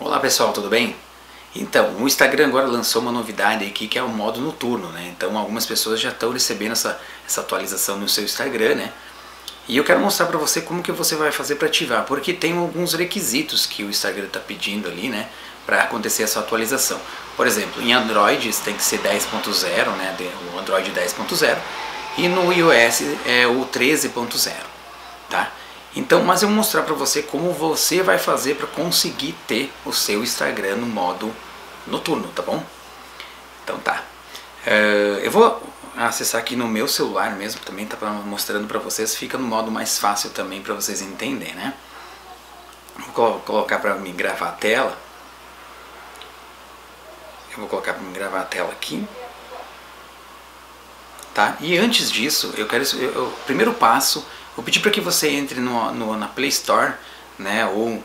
Olá pessoal, tudo bem? Então, o Instagram agora lançou uma novidade aqui que é o modo noturno, né? Então algumas pessoas já estão recebendo essa atualização no seu Instagram, né? E eu quero mostrar pra você como que você vai fazer para ativar, porque tem alguns requisitos que o Instagram está pedindo ali, né? Para acontecer essa atualização. Por exemplo, em Android tem que ser 10.0, né? O Android 10.0 e no iOS é o 13.0, tá? Então, mas eu vou mostrar para você como você vai fazer para conseguir ter o seu Instagram no modo noturno, tá bom? Então tá. Eu vou acessar aqui no meu celular mesmo, também tá mostrando para vocês, fica no modo mais fácil também para vocês entenderem, né? Vou colocar para mim gravar a tela. Eu vou colocar para mim gravar a tela aqui. Tá? E antes disso, eu quero o primeiro passo. Vou pedir para que você entre na Play Store, né, ou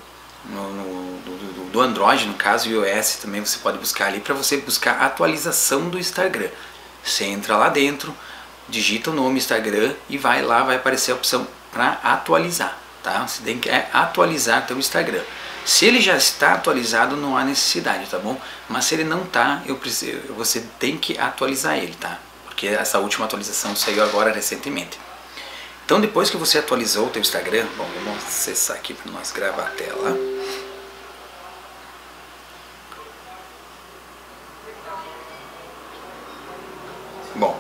do Android, no caso, e iOS também você pode buscar ali, para você buscar a atualização do Instagram. Você entra lá dentro, digita o nome Instagram e vai lá, vai aparecer a opção para atualizar, tá? Você tem que atualizar teu Instagram. Se ele já está atualizado, não há necessidade, tá bom? Mas se ele não está, você tem que atualizar ele, tá? Porque essa última atualização saiu agora recentemente. Então depois que você atualizou o teu Instagram, bom, vamos acessar aqui para nós gravar a tela. Bom,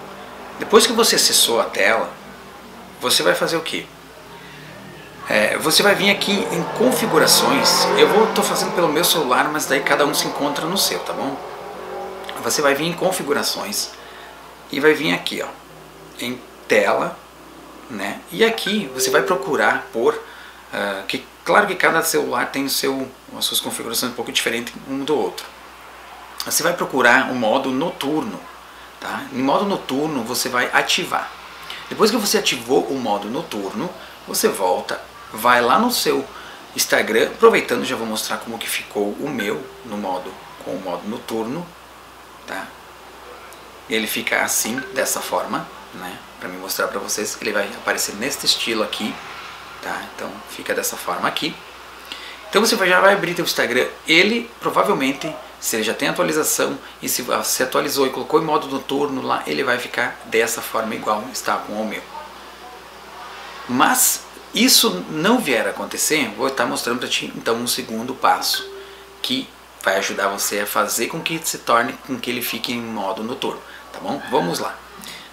depois que você acessou a tela, você vai fazer o quê? Você vai vir aqui em configurações. Tô fazendo pelo meu celular, mas daí cada um se encontra no seu, tá bom? Você vai vir em configurações e vai vir aqui, ó, em tela. Né? E aqui você vai procurar por claro que cada celular tem as suas configurações um pouco diferentes um do outro. Você vai procurar o modo noturno, tá? Em modo noturno você vai ativar. Depois que você ativou o modo noturno, você volta, vai lá no seu Instagram. Aproveitando, já vou mostrar como que ficou o meu com o modo noturno, tá? Ele fica assim, dessa forma, né? Para me mostrar para vocês, ele vai aparecer neste estilo aqui, tá? Então fica dessa forma aqui. Então você já vai abrir teu Instagram. Ele provavelmente, se ele já tem atualização e se você atualizou e colocou em modo noturno lá, ele vai ficar dessa forma igual está com o meu. Mas isso não vier a acontecer, vou estar mostrando para ti então um segundo passo que vai ajudar você a fazer com que se torne com que ele fique em modo noturno, tá bom? Vamos lá.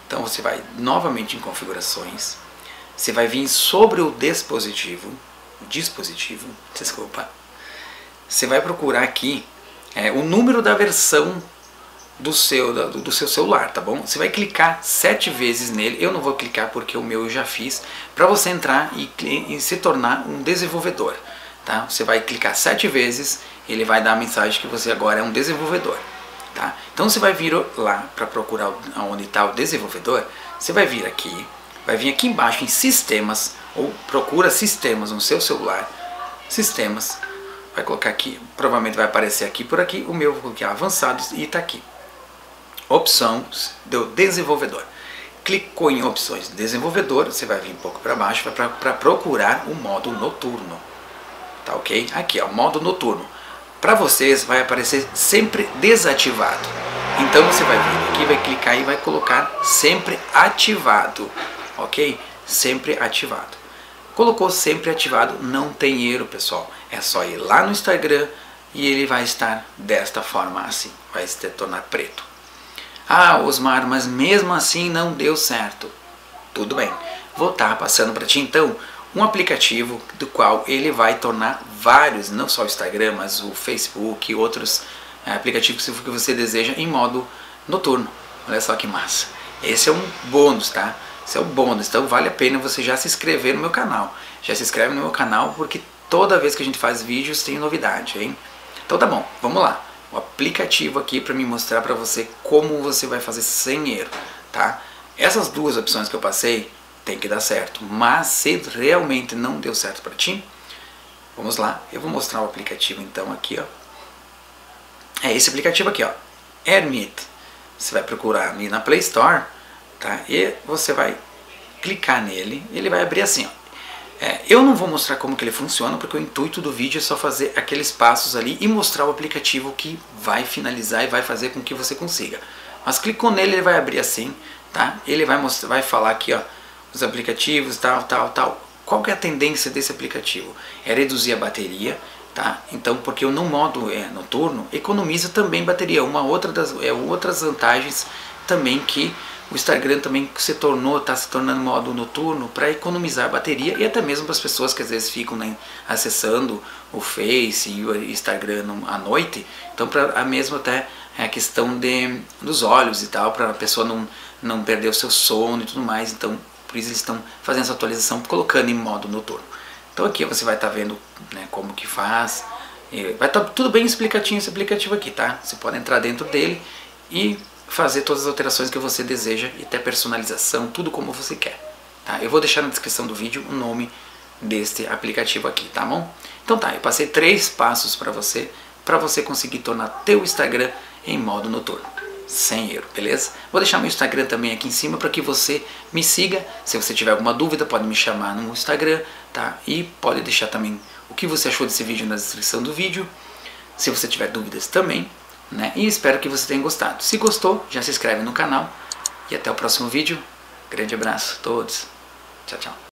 Então você vai novamente em configurações, você vai vir sobre o dispositivo, desculpa. Você vai procurar aqui o número da versão do seu celular, tá bom? Você vai clicar 7 vezes nele, eu não vou clicar porque o meu eu já fiz, para você entrar e se tornar um desenvolvedor, tá? Você vai clicar 7 vezes, ele vai dar a mensagem que você agora é um desenvolvedor. Tá? Então você vai vir lá para procurar onde está o desenvolvedor, você vai vir aqui, embaixo em sistemas, ou procura sistemas no seu celular, sistemas, vai colocar aqui, provavelmente vai aparecer aqui por aqui, o meu vou colocar avançados e está aqui, opções do desenvolvedor. Clicou em opções do desenvolvedor, você vai vir um pouco para baixo para procurar o modo noturno, tá ok? Aqui ó, modo noturno. Para vocês vai aparecer sempre desativado, então você vai vir aqui, vai clicar e vai colocar sempre ativado, ok? Sempre ativado. Colocou sempre ativado, não tem erro pessoal, é só ir lá no Instagram e ele vai estar desta forma assim, vai se tornar preto. Ah Osmar, mas mesmo assim não deu certo. Tudo bem, vou estar passando para ti então um aplicativo do qual ele vai tornar vários, não só o Instagram, mas o Facebook e outros aplicativos que você deseja em modo noturno. Olha só que massa. Esse é um bônus, tá? Esse é um bônus, então vale a pena você já se inscrever no meu canal. Já se inscreve no meu canal porque toda vez que a gente faz vídeos tem novidade, hein? Então tá bom, vamos lá. O aplicativo aqui para me mostrar para você como você vai fazer sem erro, tá? Essas duas opções que eu passei tem que dar certo, mas se realmente não deu certo para ti, vamos lá, eu vou mostrar o aplicativo então aqui, ó. É esse aplicativo aqui, ó, Hermit. Você vai procurar ali na Play Store, tá? E você vai clicar nele, ele vai abrir assim, ó. Eu não vou mostrar como que ele funciona, porque o intuito do vídeo é só fazer aqueles passos ali e mostrar o aplicativo que vai finalizar e vai fazer com que você consiga. Mas clicou nele, ele vai abrir assim, tá? Ele vai mostrar, vai falar aqui, ó, os aplicativos, tal, tal, tal. Qual que é a tendência desse aplicativo? É reduzir a bateria, tá? Então, porque no modo noturno, economiza também bateria. Uma outra das outras vantagens também que o Instagram também está se tornando modo noturno para economizar a bateria, e até mesmo para as pessoas que às vezes ficam, né, acessando o Face e o Instagram à noite. Então, para a mesma até a questão dos olhos e tal, para a pessoa não perder o seu sono e tudo mais. Então, por isso eles estão fazendo essa atualização, colocando em modo noturno. Então aqui você vai estar vendo, né, como que faz. Vai estar tudo bem explicadinho esse aplicativo aqui, tá? Você pode entrar dentro dele e fazer todas as alterações que você deseja e até personalização, tudo como você quer, tá? Eu vou deixar na descrição do vídeo o nome deste aplicativo aqui, tá bom? Então tá, eu passei 3 passos para você conseguir tornar teu Instagram em modo noturno, €100, beleza? Vou deixar meu Instagram também aqui em cima para que você me siga. Se você tiver alguma dúvida, pode me chamar no Instagram, tá? E pode deixar também o que você achou desse vídeo na descrição do vídeo, se você tiver dúvidas também, né? E espero que você tenha gostado. Se gostou, já se inscreve no canal. E até o próximo vídeo. Grande abraço a todos. Tchau, tchau.